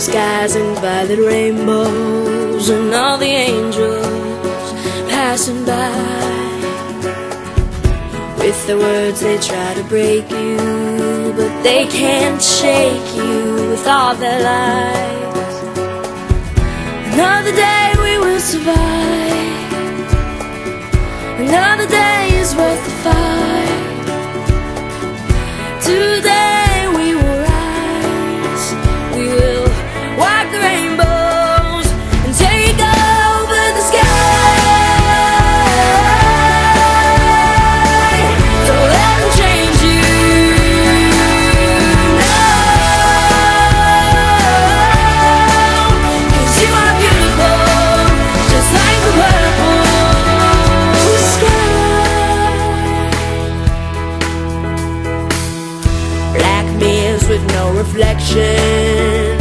the skies and violet rainbows, and all the angels passing by. With their words they try to break you, but they can't shake you with all their lies. Another day we will survive, another day is worth the fight. Today with no reflection,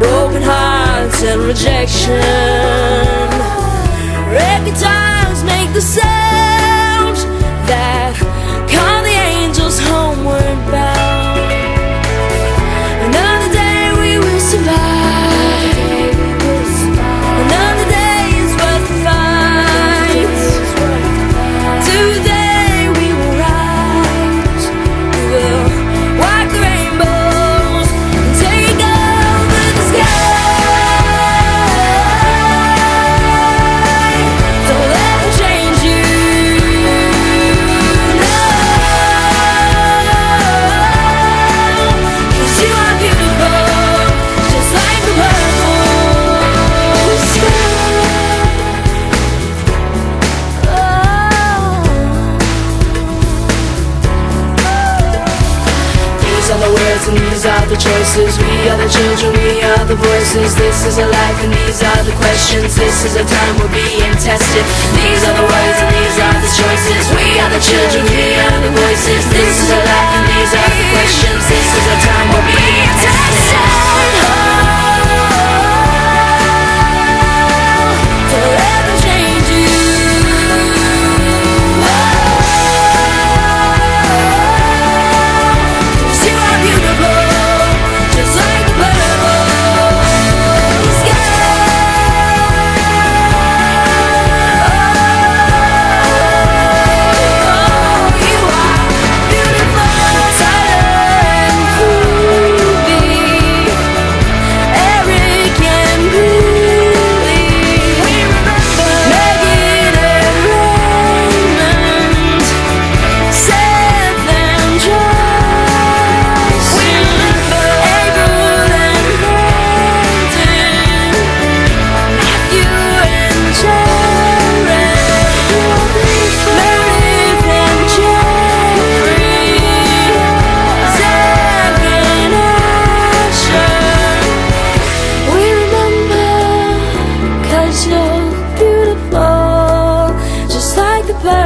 broken hearts and rejection. Every times make the sound that call the angels homeward bound. Another day we will survive, another day is worth the fight. Today and these are the choices. We are the children, we are the voices. This is a life and these are the questions. This is a time we're being tested. These are the words and these are the choices. We are the children, we are the voices. This is a life and these are the questions. This is a time we're being tested.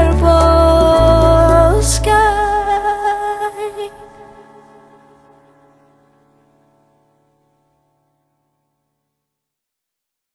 Purple.